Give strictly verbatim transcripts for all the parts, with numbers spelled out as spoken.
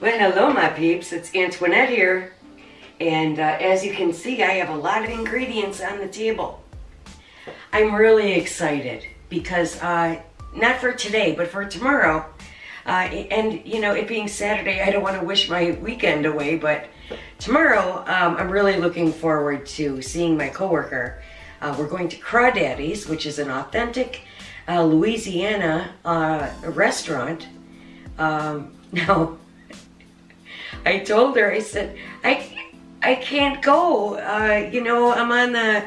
Well, hello my peeps, it's Antoinette here, and uh, as you can see, I have a lot of ingredients on the table. I'm really excited because, uh, not for today, but for tomorrow, uh, and you know, it being Saturday, I don't want to wish my weekend away, but tomorrow, um, I'm really looking forward to seeing my coworker. Uh, we're going to Crawdaddy's, which is an authentic uh, Louisiana uh, restaurant. Um, now, I told her, I said, I, I can't go. Uh, you know, I'm on the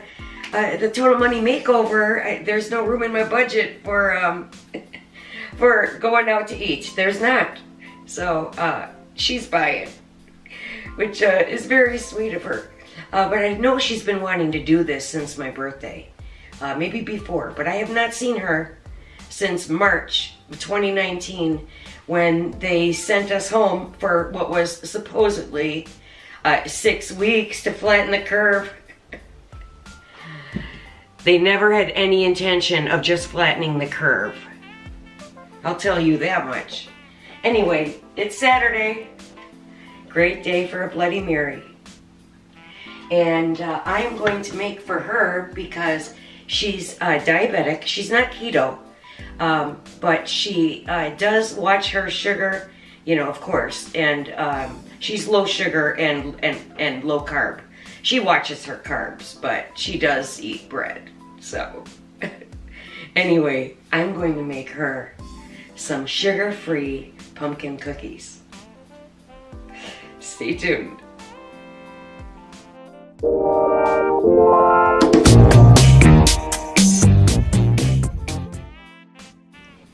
uh, the Total Money Makeover. I, there's no room in my budget for um, for going out to eat. There's not. So uh, she's buying, which uh, is very sweet of her. Uh, but I know she's been wanting to do this since my birthday, uh, maybe before, but I have not seen her since March twenty nineteen, when they sent us home for what was supposedly uh, six weeks to flatten the curve. They never had any intention of just flattening the curve. I'll tell you that much. Anyway, it's Saturday. Great day for a Bloody Mary. And uh, I'm going to make for her because she's uh, diabetic. She's not keto, um, but she uh, does watch her sugar, you know, of course. And um, she's low sugar and, and, and low carb. She watches her carbs, but she does eat bread. So anyway, I'm going to make her some sugar-free pumpkin cookies. Stay tuned.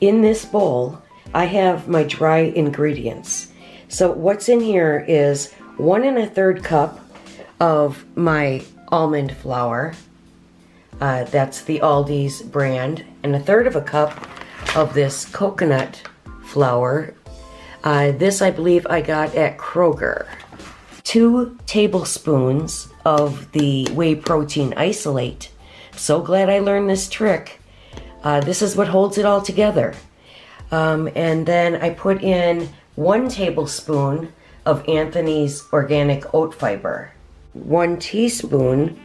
In this bowl, I have my dry ingredients. So what's in here is one and a third cup of my almond flour. Uh, that's the Aldi's brand. And a third of a cup of this coconut flour. Uh, this I believe I got at Kroger. Two tablespoons of the whey protein isolate. So glad I learned this trick. Uh, this is what holds it all together. Um, and then I put in one tablespoon of Anthony's organic oat fiber, one teaspoon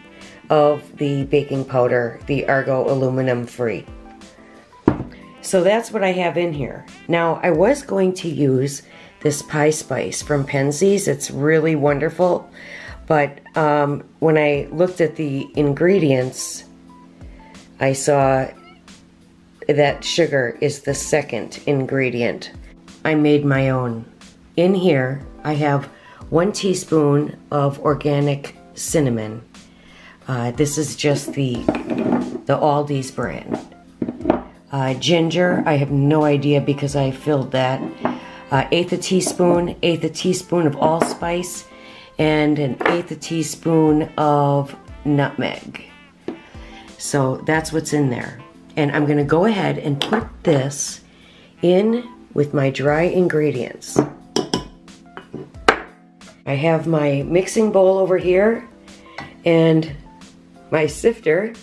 of the baking powder, the Argo aluminum free. So that's what I have in here. Now I was going to use this pie spice from Penzeys. It's really wonderful. But um, when I looked at the ingredients, I saw that sugar is the second ingredient. I made my own. In here, I have one teaspoon of organic cinnamon. Uh, this is just the, the Aldi's brand. Uh, ginger, I have no idea because I filled that. Uh, eighth a teaspoon, eighth a teaspoon of allspice, and an eighth a teaspoon of nutmeg. So that's what's in there. And I'm gonna go ahead and put this in with my dry ingredients. I have my mixing bowl over here and my sifter.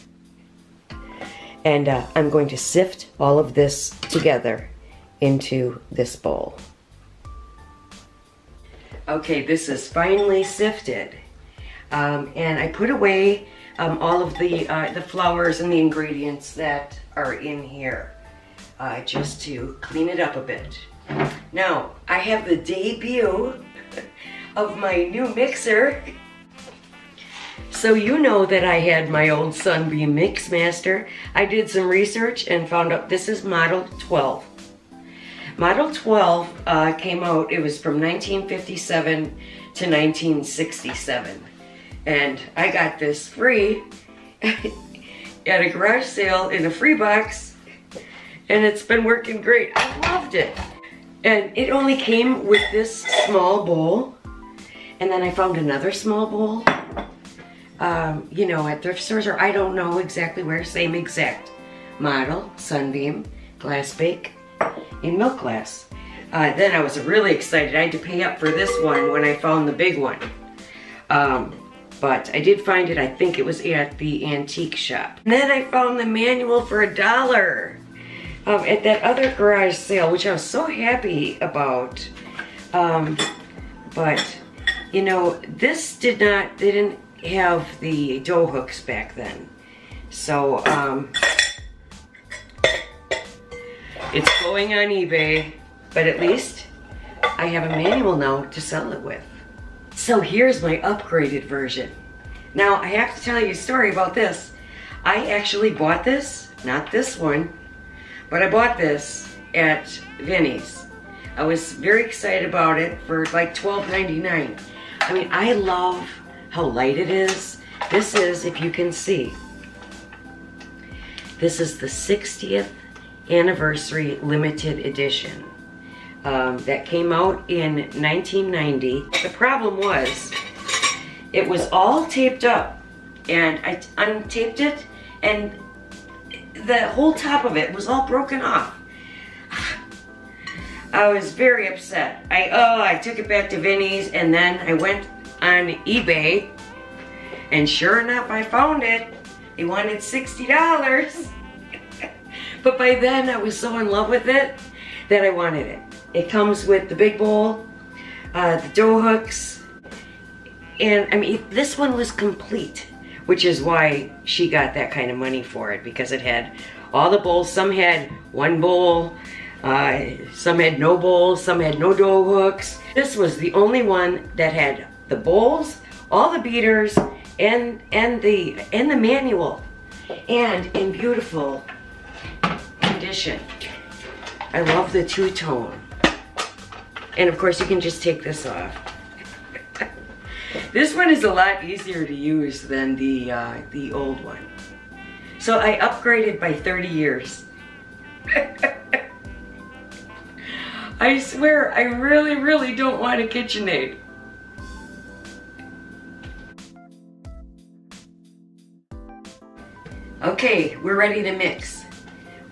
And uh, I'm going to sift all of this together into this bowl. Okay, this is finally sifted, um, and I put away um, all of the uh, the flours and the ingredients that are in here, uh, just to clean it up a bit. Now I have the debut of my new mixer. So you know that I had my old Sunbeam Mixmaster. I did some research and found out this is Model twelve. Model twelve uh, came out, it was from nineteen fifty-seven to nineteen sixty-seven. And I got this free at a garage sale in a free box, and it's been working great. I loved it. And it only came with this small bowl, and then I found another small bowl, um, you know, at thrift stores, or I don't know exactly where, same exact model, Sunbeam Glass Bake, in milk glass. Uh, then I was really excited. I had to pay up for this one when I found the big one. Um, but I did find it, I think it was at the antique shop. And then I found the manual for a dollar um, at that other garage sale, which I was so happy about. Um, But, you know, this did not, they didn't have the dough hooks back then. So, um, it's going on eBay, but at least I have a manual now to sell it with. So here's my upgraded version. Now, I have to tell you a story about this. I actually bought this, not this one, but I bought this at Vinnie's. I was very excited about it for like twelve ninety-nine. I mean, I love how light it is. This is, if you can see, this is the sixtieth anniversary limited edition um, that came out in nineteen ninety. The problem was, it was all taped up, and I untaped it, and the whole top of it was all broken off. I was very upset. I oh, I took it back to Vinnie's, and then I went on eBay, and sure enough, I found it. They wanted sixty dollars. But by then, I was so in love with it that I wanted it. It comes with the big bowl, uh, the dough hooks, and I mean, this one was complete, which is why she got that kind of money for it, because it had all the bowls. Some had one bowl, uh, some had no bowls, some had no dough hooks. This was the only one that had the bowls, all the beaters, and and the and the manual, and in beautiful condition. I love the two-tone, and of course you can just take this off. This one is a lot easier to use than the uh, the old one. So I upgraded by thirty years. I swear, I really, really don't want a KitchenAid. Okay, we're ready to mix,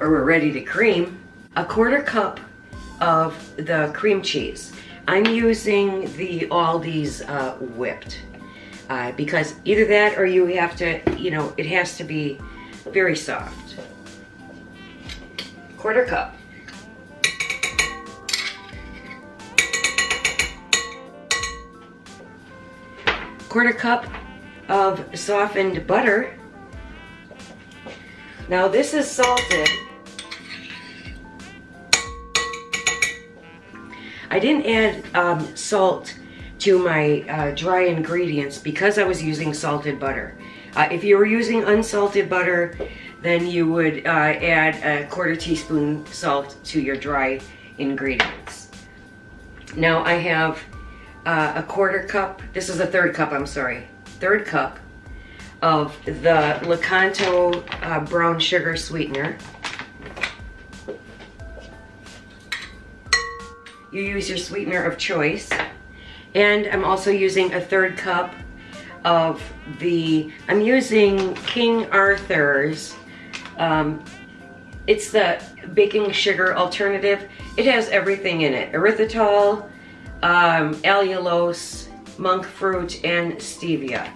or we're ready to cream. A quarter cup of the cream cheese. I'm using the Aldi's uh, whipped, uh, because either that or you have to, you know, it has to be very soft. Quarter cup. Quarter cup of softened butter. Now this is salted. I didn't add um, salt to my uh, dry ingredients because I was using salted butter. Uh, if you were using unsalted butter, then you would uh, add a quarter teaspoon salt to your dry ingredients. Now I have uh, a quarter cup, this is a third cup, I'm sorry, third cup of the Lakanto uh, brown sugar sweetener. You use your sweetener of choice. And I'm also using a third cup of the, I'm using King Arthur's. Um, it's the baking sugar alternative. It has everything in it. Erythritol, um, allulose, monk fruit, and stevia.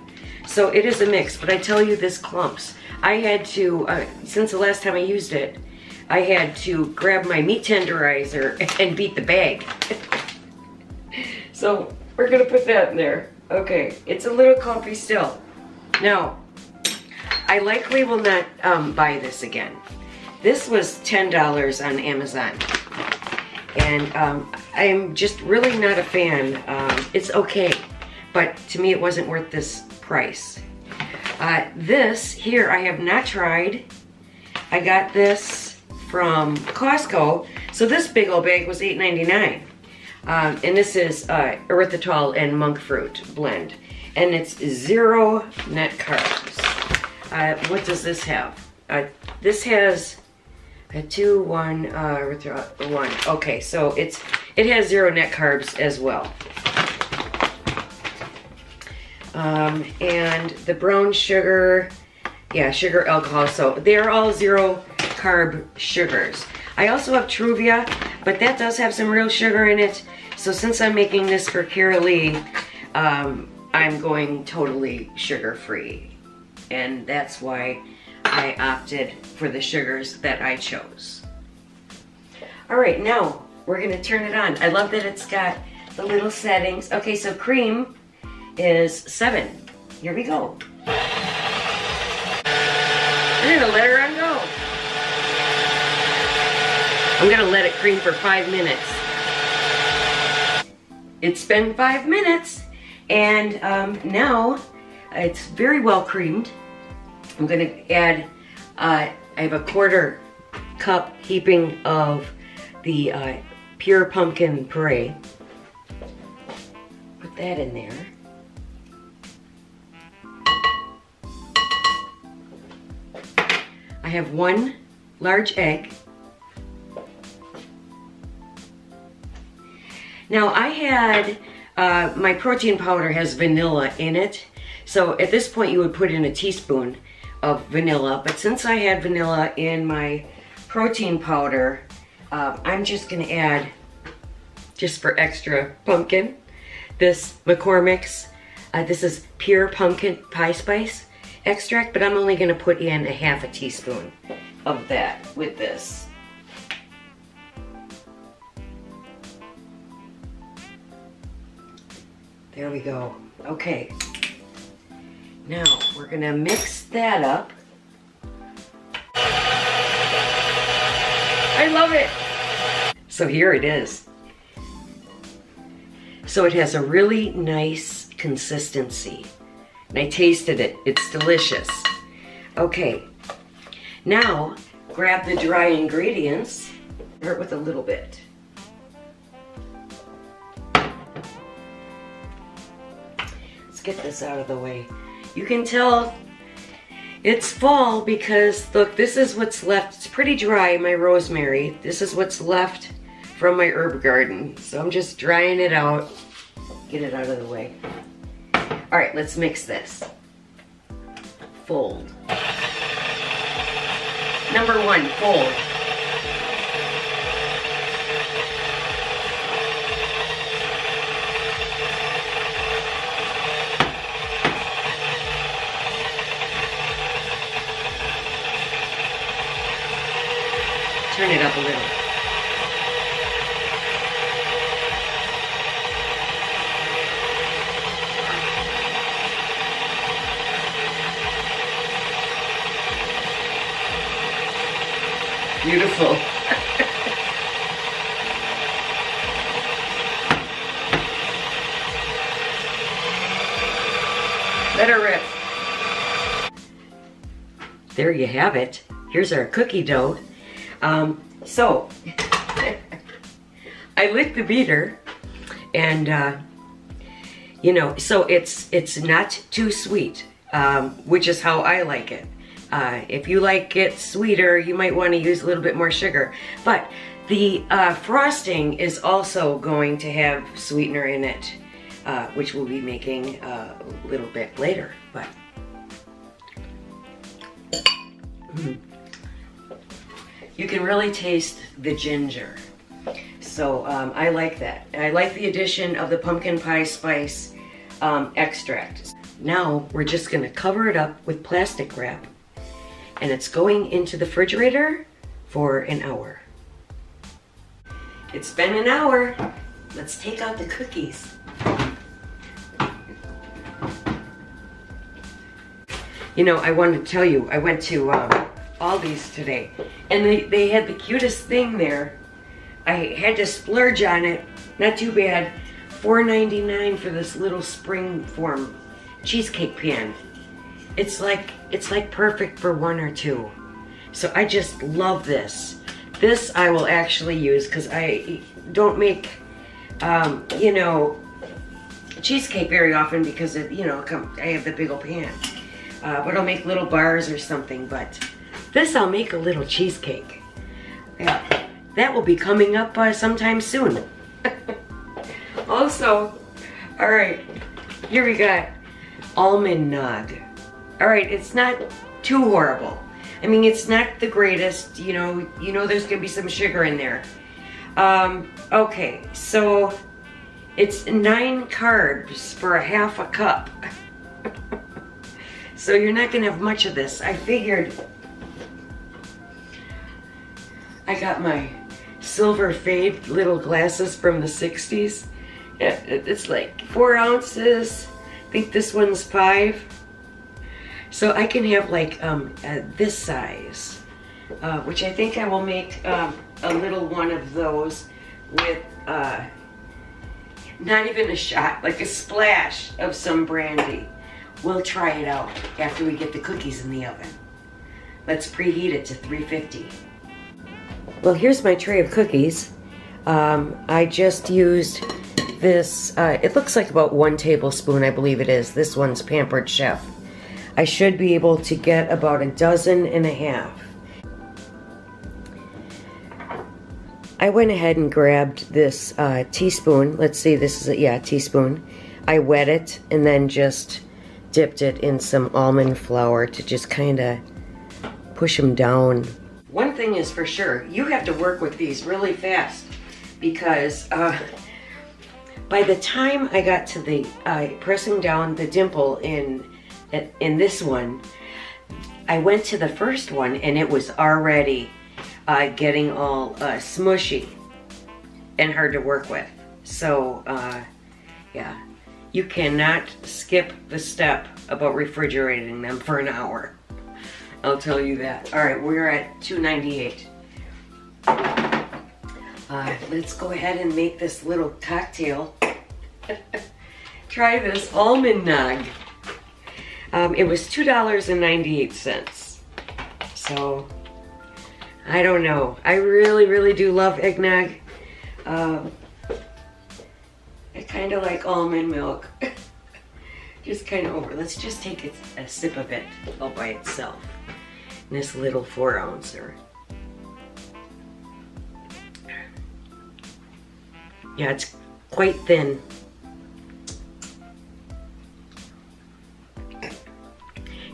So it is a mix, but I tell you, this clumps. I had to, uh, since the last time I used it, I had to grab my meat tenderizer and beat the bag. So we're gonna put that in there. Okay, it's a little clumpy still. Now, I likely will not um, buy this again. This was ten dollars on Amazon. And um, I'm just really not a fan. Um, it's okay, but to me it wasn't worth this price. Uh, this here I have not tried. I got this from Costco, so this big old bag was eight ninety-nine, um, and this is uh, erythritol and monk fruit blend, and it's zero net carbs. Uh, what does this have? Uh, this has a two, one, uh, erythritol, one. Okay, so it's it has zero net carbs as well, um, and the brown sugar, yeah, sugar, alcohol. So they're all zero carb sugars. I also have Truvia, but that does have some real sugar in it. So since I'm making this for Kira Lee, um, I'm going totally sugar-free. And that's why I opted for the sugars that I chose. All right, now we're gonna turn it on. I love that it's got the little settings. Okay, so cream is seven. Here we go. I'm gonna let her run go. I'm gonna let it cream for five minutes. It's been five minutes, and um, now it's very well creamed. I'm gonna add, uh, I have a quarter cup heaping of the uh, pure pumpkin puree. Put that in there. I have one large egg. Now I had, uh, my protein powder has vanilla in it. So at this point you would put in a teaspoon of vanilla, but since I had vanilla in my protein powder, uh, I'm just gonna add, just for extra pumpkin, this McCormick's, uh, this is pure pumpkin pie spice extract, but I'm only gonna put in a half a teaspoon of that with this. There we go, okay. Now we're gonna mix that up. I love it. So here it is. So it has a really nice consistency. And I tasted it, it's delicious. Okay, now grab the dry ingredients, start with a little bit. Let's get this out of the way. You can tell it's fall because look, this is what's left. It's pretty dry, my rosemary. This is what's left from my herb garden. So I'm just drying it out, get it out of the way. All right, let's mix this. Fold. Number one, fold. Turn it up a little. Beautiful. Let her rip. There you have it. Here's our cookie dough. Um, so, I licked the beater and, uh, you know, so it's, it's not too sweet, um, which is how I like it. Uh, if you like it sweeter, you might want to use a little bit more sugar. But the uh, frosting is also going to have sweetener in it, uh, which we'll be making uh, a little bit later. But mm. You can really taste the ginger. So um, I like that. I like the addition of the pumpkin pie spice um, extract. Now we're just going to cover it up with plastic wrap. And it's going into the refrigerator for an hour. It's been an hour. Let's take out the cookies. You know, I wanted to tell you, I went to um, Aldi's today, and they, they had the cutest thing there. I had to splurge on it, not too bad. four ninety-nine for this little spring form cheesecake pan. It's like, it's like perfect for one or two. So I just love this. This I will actually use because I don't make, um, you know, cheesecake very often because it, you know, come, I have the big old pan. Uh, but I'll make little bars or something, but this I'll make a little cheesecake. Yeah, that will be coming up uh, sometime soon. Also, all right, here we got almond nog. All right, it's not too horrible. I mean, it's not the greatest, you know, you know there's gonna be some sugar in there. Um, okay, so it's nine carbs for a half a cup. So you're not gonna have much of this. I figured I got my silver fade little glasses from the sixties Yeah, it's like four ounces. I think this one's five. So I can have like um, uh, this size, uh, which I think I will make um, a little one of those with uh, not even a shot, like a splash of some brandy. We'll try it out after we get the cookies in the oven. Let's preheat it to three fifty. Well, here's my tray of cookies. Um, I just used this, uh, it looks like about one tablespoon, I believe it is. This one's Pampered Chef. I should be able to get about a dozen and a half. I went ahead and grabbed this uh, teaspoon. Let's see, this is a, yeah, a teaspoon. I wet it and then just dipped it in some almond flour to just kind of push them down. One thing is for sure, you have to work with these really fast because uh, by the time I got to the uh, pressing down the dimple in in this one, I went to the first one and it was already uh, getting all uh, smushy and hard to work with. So uh, yeah, you cannot skip the step about refrigerating them for an hour. I'll tell you that. All right, we're at two ninety-eight. Uh, let's go ahead and make this little cocktail. Try this almond nog. Um, it was two ninety-eight. So, I don't know. I really, really do love eggnog. Uh, I kind of like almond milk. Just kind of over. Let's just take a, a sip of it all by itself. And this little four ouncer. Yeah, it's quite thin.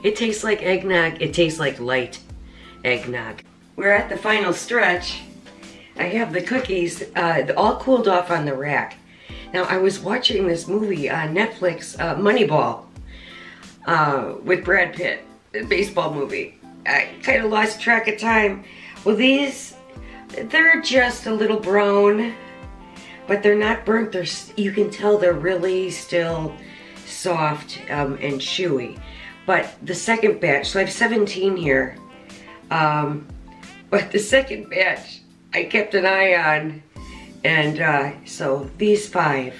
It tastes like eggnog. It tastes like light eggnog. We're at the final stretch. I have the cookies uh, all cooled off on the rack. Now, I was watching this movie on Netflix, uh, Moneyball, uh, with Brad Pitt, a baseball movie. I kind of lost track of time. Well, these, they're just a little brown, but they're not burnt. They're, you can tell they're really still soft um, and chewy. But the second batch, so I have seventeen here, um, but the second batch I kept an eye on, and uh, so these five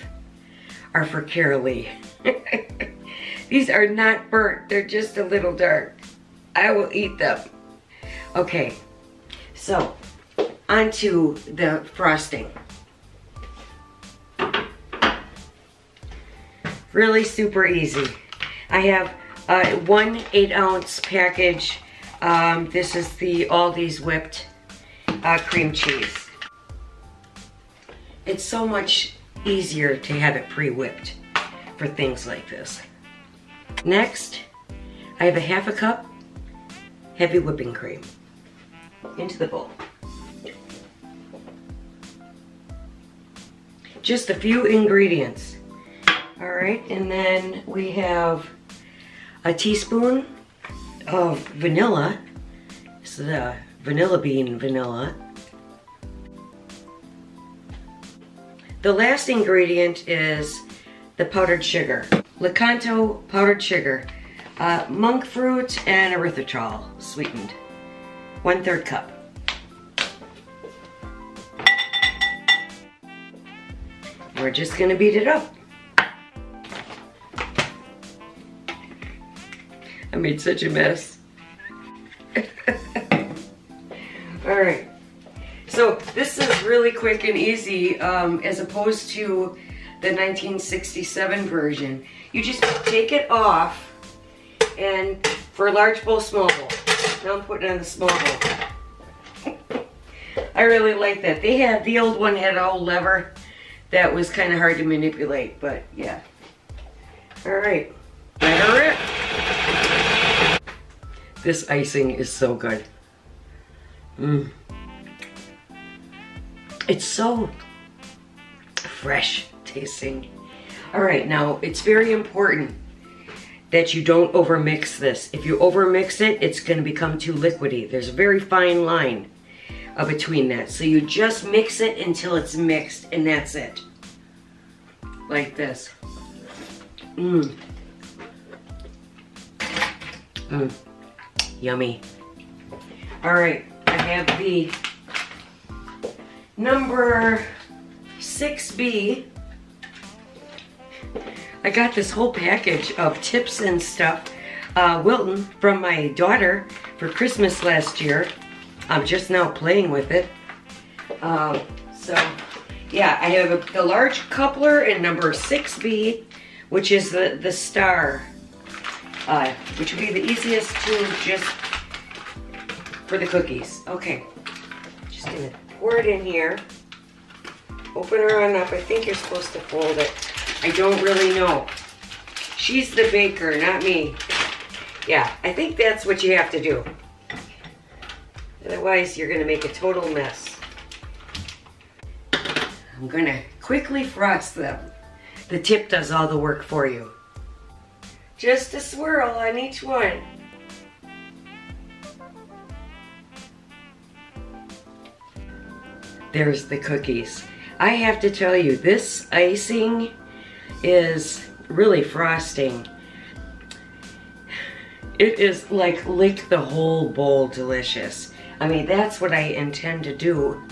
are for Carolee. These are not burnt, they're just a little dark. I will eat them. Okay, so onto the frosting. Really super easy. I have Uh, one eight ounce package. Um, this is the Aldi's whipped uh, cream cheese. It's so much easier to have it pre-whipped for things like this. Next, I have a half a cup heavy whipping cream into the bowl. Just a few ingredients. All right, and then we have a teaspoon of vanilla. This is a vanilla bean vanilla. The last ingredient is the powdered sugar. Lakanto powdered sugar. Uh, monk fruit and erythritol sweetened. One third cup. We're just gonna beat it up. I made such a mess. All right, so this is really quick and easy um, as opposed to the nineteen sixty-seven version. You just take it off, and for a large bowl, small bowl. Now I'm putting on the small bowl. I really like that. They had, the old one had an old lever that was kind of hard to manipulate, but yeah. All right, let her rip. This icing is so good. Mm. It's so fresh tasting. All right, now it's very important that you don't overmix this. If you overmix it, it's gonna become too liquidy. There's a very fine line uh, between that. So you just mix it until it's mixed, and that's it. like this. Mmm. Mmm. Yummy. All right, I have the number six B. I got this whole package of tips and stuff, uh, Wilton, from my daughter for Christmas last year. I'm just now playing with it. Uh, so, yeah, I have a, the large coupler in number six B, which is the, the star, uh, which would be the easiest to just for the cookies. Okay, just gonna pour it in here. Open her on up. I think you're supposed to fold it. I don't really know. She's the baker, not me. Yeah, I think that's what you have to do. Otherwise, you're gonna make a total mess. I'm gonna quickly frost them. The tip does all the work for you. Just a swirl on each one. There's the cookies. I have to tell you, this icing is really frosting. It is like lick the whole bowl delicious. I mean, that's what I intend to do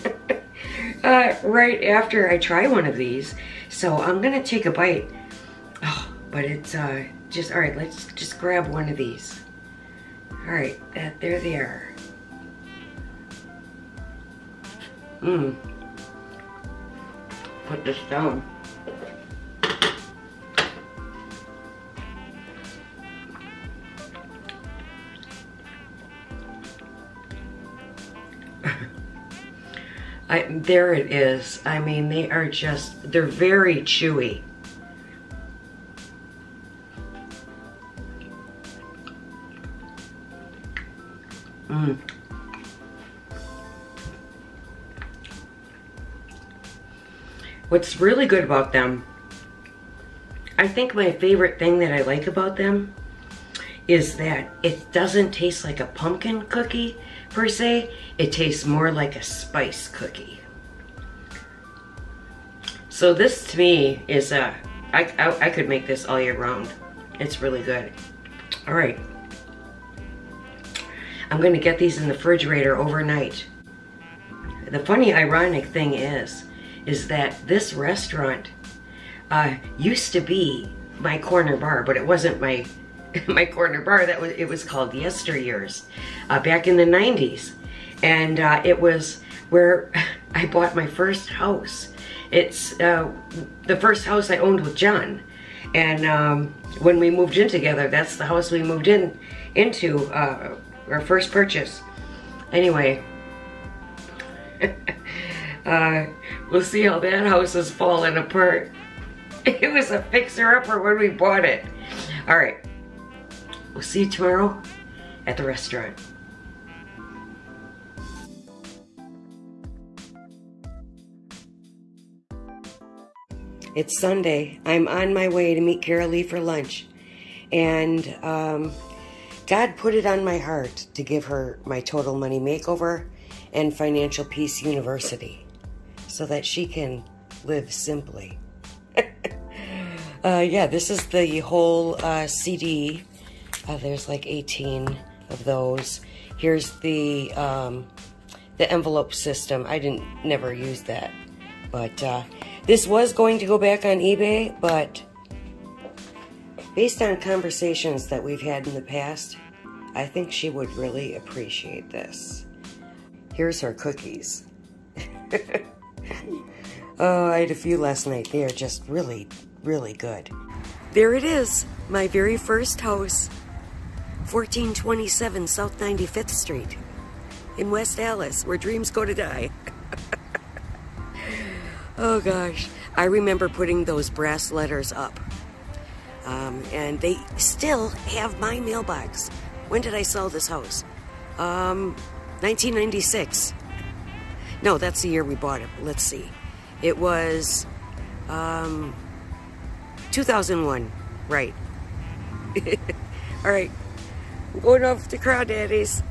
uh, right after I try one of these. So I'm gonna take a bite. Oh, but it's uh, just, all right, let's just grab one of these. All right, uh, there they are. Mmm. Put this down. I, there it is. I mean, they are just, they're very chewy. Mmm. What's really good about them, I think my favorite thing that I like about them is that it doesn't taste like a pumpkin cookie per se. It tastes more like a spice cookie. So this to me is a, I, I, I could make this all year round. It's really good. All right. I'm gonna get these in the refrigerator overnight. The funny ironic thing is, is that this restaurant uh, used to be my corner bar, but it wasn't my my corner bar. That was it was called Yester Years, uh, back in the nineties, and uh, it was where I bought my first house. It's uh, the first house I owned with John, and um, when we moved in together, that's the house we moved in into uh, our first purchase. Anyway. Uh, we'll see how that house is falling apart. It was a fixer-upper when we bought it. All right, we'll see you tomorrow at the restaurant. It's Sunday. I'm on my way to meet Kira Lee for lunch. And um, God put it on my heart to give her my Total Money Makeover and Financial Peace University, so that she can live simply. uh, yeah, this is the whole uh, C D. Uh, there's like eighteen of those. Here's the um, the envelope system. I didn't never use that, but uh, this was going to go back on eBay. But based on conversations that we've had in the past, I think she would really appreciate this. Here's her cookies. Oh, I had a few last night. They are just really, really good. There it is, my very first house. fourteen twenty-seven South ninety-fifth Street in West Allis, where dreams go to die. Oh gosh. I remember putting those brass letters up. Um, and they still have my mailbox. When did I sell this house? Um, nineteen ninety-six. No, that's the year we bought it. Let's see. It was um, two thousand one, right. All right, I'm going off to Crawdaddy's.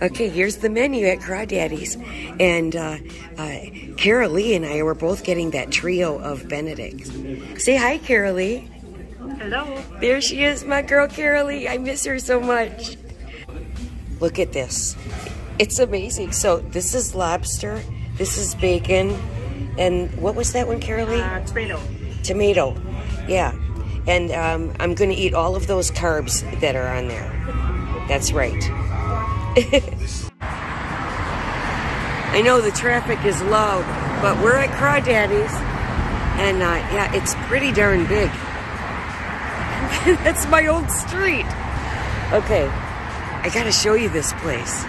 Okay, here's the menu at Crawdaddy's. And uh, uh, Kira Lee and I were both getting that trio of Benedicts. Say hi, Kira Lee. Hello. There she is, my girl Kira Lee. I miss her so much. Look at this. It's amazing. So this is lobster, this is bacon, and what was that one, Kira Lee? Uh, tomato. Tomato, yeah. And um, I'm gonna eat all of those carbs that are on there. That's right. I know the traffic is low, but we're at Crawdaddy's, and uh, yeah, it's pretty darn big. That's my old street. Okay, I gotta show you this place.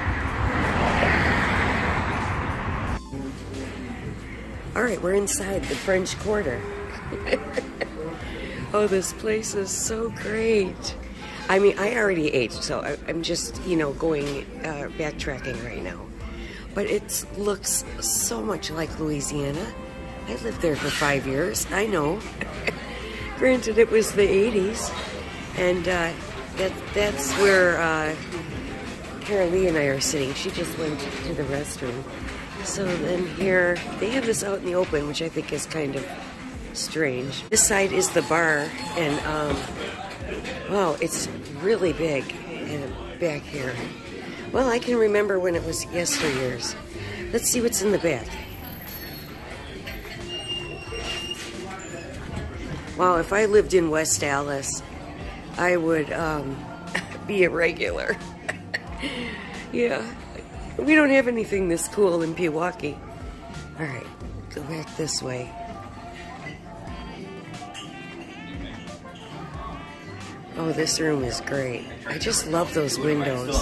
All right, we're inside the French Quarter. Oh, this place is so great. I mean, I already ate, so I, I'm just, you know, going, uh, backtracking right now. But it looks so much like Louisiana. I lived there for five years, I know. Granted, it was the eighties. And uh, that, that's where uh, Carolee and I are sitting. She just went to the restroom. So then here, they have this out in the open, which I think is kind of strange. This side is the bar, and um, wow, it's really big and back here. Well, I can remember when it was Yester Years. Let's see what's in the back. Wow, if I lived in West Allis, I would um, be a regular. Yeah, we don't have anything this cool in Pewaukee. All right, go back this way. Oh, this room is great. I just love those windows.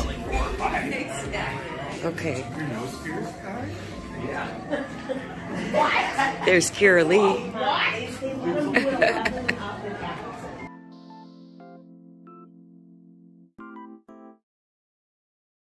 Okay. There's Kira Lee.